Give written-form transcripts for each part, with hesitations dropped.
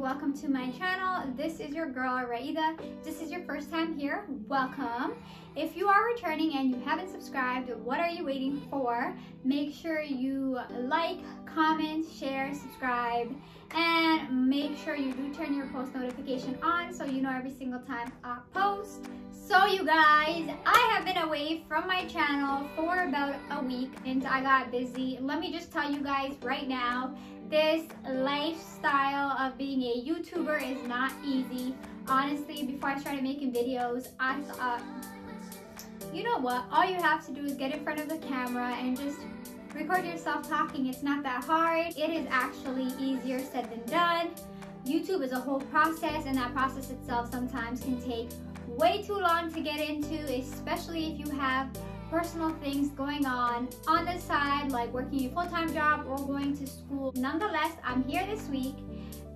welcome to my channel. This is your girl Raida. If this is your first time here, welcome. If you are returning and you haven't subscribed, what are you waiting for? Make sure you like, comment, share, subscribe, and make sure you do turn your post notification on so you know every single time I post. So you guys, I have been away from my channel for about a week and I got busy. Let me just tell you guys right now, this lifestyle of being a YouTuber is not easy. Honestly, before I started making videos, I thought, you know what, all you have to do is get in front of the camera and just record yourself talking. It's not that hard. It is actually easier said than done. YouTube is a whole process, and that process itself sometimes can take way too long to get into, especially if you have personal things going on the side, like working a full-time job or going to school. Nonetheless, I'm here this week,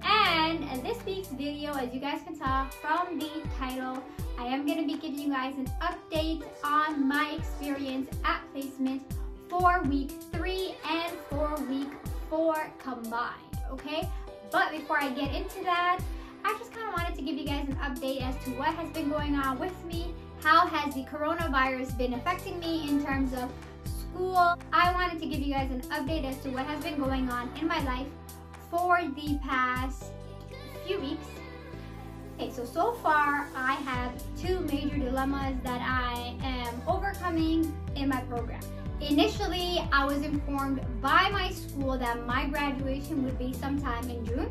and this week's video, as you guys can tell from the title, I am going to be giving you guys an update on my experience at placement for week 3 and for week 4 combined, okay? But before I get into that, I just kind of wanted to give you guys an update as to what has been going on with me. How has the coronavirus been affecting me in terms of school? I wanted to give you guys an update as to what has been going on in my life for the past few weeks. Okay, so far I have 2 major dilemmas that I am overcoming in my program. Initially, I was informed by my school that my graduation would be sometime in June,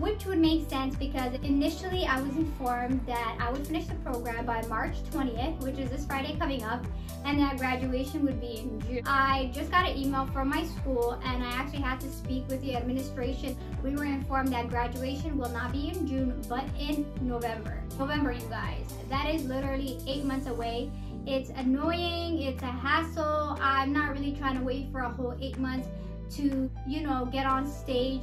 which would make sense because initially I was informed that I would finish the program by March 20th, which is this Friday coming up, and that graduation would be in June. I just got an email from my school and I actually had to speak with the administration. We were informed that graduation will not be in June, but in November. November, you guys. That is literally 8 months away. It's annoying, it's a hassle. I'm not really trying to wait for a whole 8 months to, you know, get on stage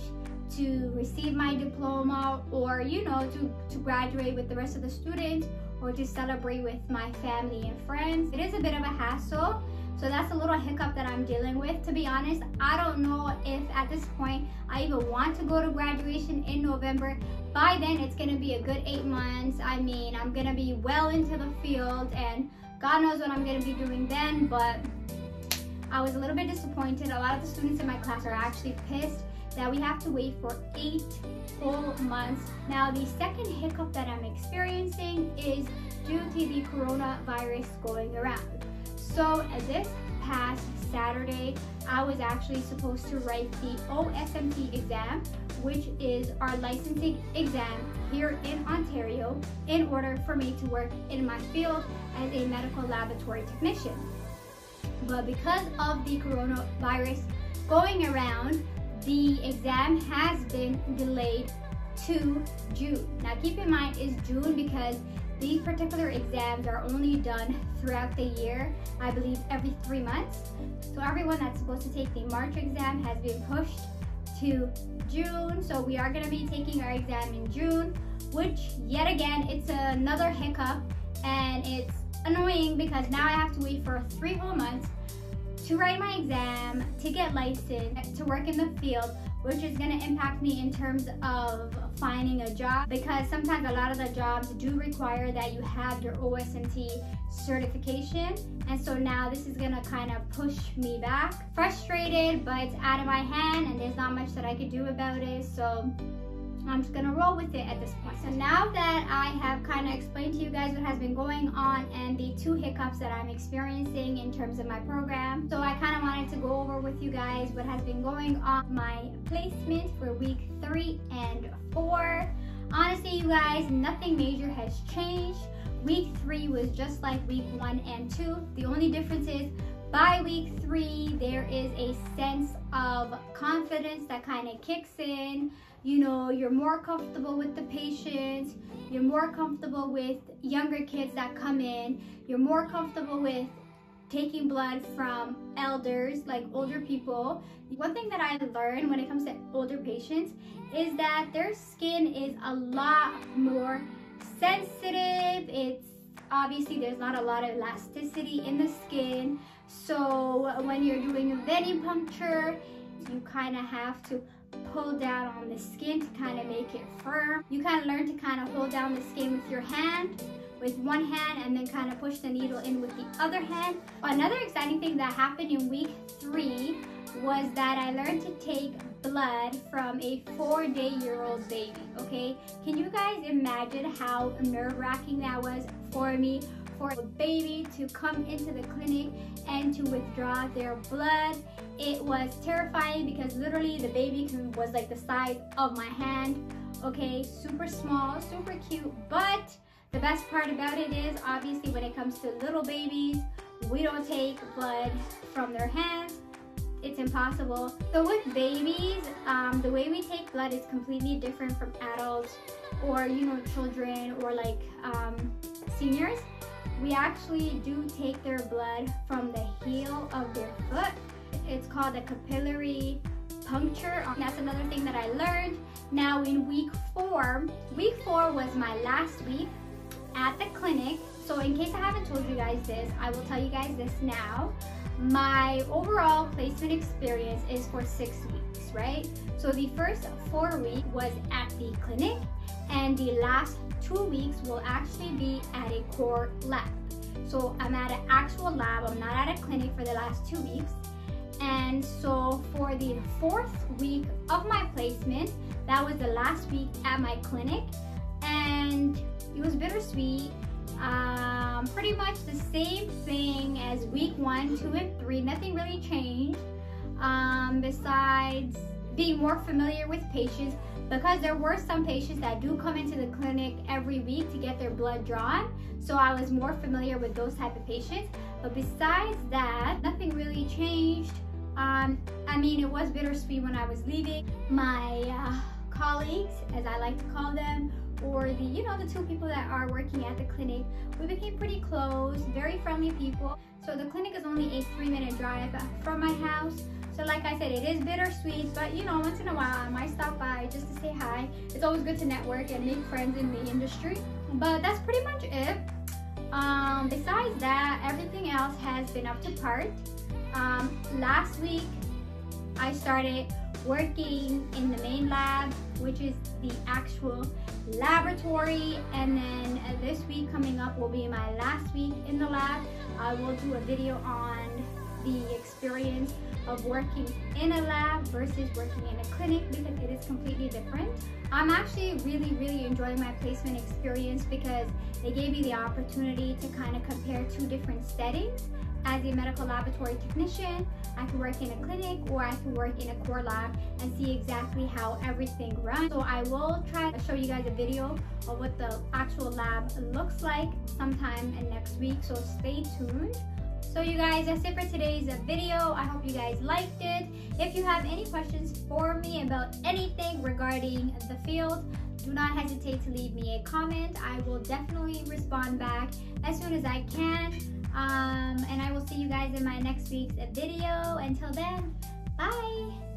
to receive my diploma, or you know, to graduate with the rest of the students, or to celebrate with my family and friends. It is a bit of a hassle, so that's a little hiccup that I'm dealing with. To be honest, I don't know if at this point I even want to go to graduation in November. By then it's gonna be a good 8 months. I mean, I'm gonna be well into the field and God knows what I'm gonna be doing then, but I was a little bit disappointed. A lot of the students in my class are actually pissed that we have to wait for 8 whole months. Now, the second hiccup that I'm experiencing is due to the coronavirus going around. So this past Saturday, I was actually supposed to write the OSMT exam, which is our licensing exam here in Ontario, in order for me to work in my field as a medical laboratory technician. But because of the coronavirus going around, the exam has been delayed to June. Now keep in mind, it's June because these particular exams are only done throughout the year, I believe every 3 months. So everyone that's supposed to take the March exam has been pushed to June. So we are gonna be taking our exam in June, which yet again, it's another hiccup, and it's annoying because now I have to wait for 3 whole months to write my exam, to get licensed, to work in the field, which is going to impact me in terms of finding a job, because sometimes a lot of the jobs do require that you have your OSMT certification, and so now this is going to kind of push me back. Frustrated, but it's out of my hand and there's not much that I could do about it, so I'm just going to roll with it at this point. So now that I have kind of explained to you guys what has been going on and the 2 hiccups that I'm experiencing in terms of my program, so I kind of wanted to go over with you guys what has been going on my placement for week 3 and 4. Honestly, you guys, nothing major has changed. Week 3 was just like week 1 and 2. The only difference is by week 3, there is a sense of confidence that kind of kicks in. You know, you're more comfortable with the patients, you're more comfortable with younger kids that come in, you're more comfortable with taking blood from elders, like older people. One thing that I learned when it comes to older patients is that their skin is a lot more sensitive. It's obviously, there's not a lot of elasticity in the skin, so when you're doing a venipuncture, you kind of have to pull down on the skin to kind of make it firm. You kind of learn to kind of hold down the skin with your hand, with one hand, and then kind of push the needle in with the other hand. Another exciting thing that happened in week 3 was that I learned to take blood from a 4-day-old baby, okay? Can you guys imagine how nerve-wracking that was for me, for a baby to come into the clinic and to withdraw their blood? It was terrifying because literally the baby was like the size of my hand, okay? Super small, super cute, but the best part about it is, obviously, when it comes to little babies, we don't take blood from their hands. It's impossible. So with babies, the way we take blood is completely different from adults or, you know, children or like seniors. We actually do take their blood from the heel of their foot. It's called a capillary puncture. That's another thing that I learned. Now in week 4 was my last week at the clinic. So in case I haven't told you guys this, I will tell you guys this now. My overall placement experience is for 6 weeks, right? So the first 4 weeks was at the clinic, and the last 2 weeks will actually be at a core lab. So I'm at an actual lab, I'm not at a clinic for the last 2 weeks. And so for the 4th week of my placement, that was the last week at my clinic, and it was bittersweet. Pretty much the same thing as week 1, 2, and 3. Nothing really changed besides being more familiar with patients, because there were some patients that do come into the clinic every week to get their blood drawn. So I was more familiar with those type of patients. But besides that, nothing really changed. I mean, it was bittersweet when I was leaving. My colleagues, as I like to call them, or the, you know, the 2 people that are working at the clinic, we became pretty close, very friendly people. So the clinic is only a 3-minute drive from my house. So like I said, it is bittersweet, but you know, once in a while I might stop by just to say hi. It's always good to network and make friends in the industry. But that's pretty much it. Besides that, everything else has been up to par. Last week I started working in the main lab, which is the actual laboratory, and then this week coming up will be my last week in the lab. I will do a video on the experience of working in a lab versus working in a clinic, because it is completely different. I'm actually really enjoying my placement experience because they gave me the opportunity to kind of compare 2 different settings. As a medical laboratory technician, I can work in a clinic or I can work in a core lab and see exactly how everything runs. So I will try to show you guys a video of what the actual lab looks like sometime next week, so stay tuned. So you guys, that's it for today's video. I hope you guys liked it. If you have any questions for me about anything regarding the field, do not hesitate to leave me a comment. I will definitely respond back as soon as I can. And I will see you guys in my next week's video. Until then, bye!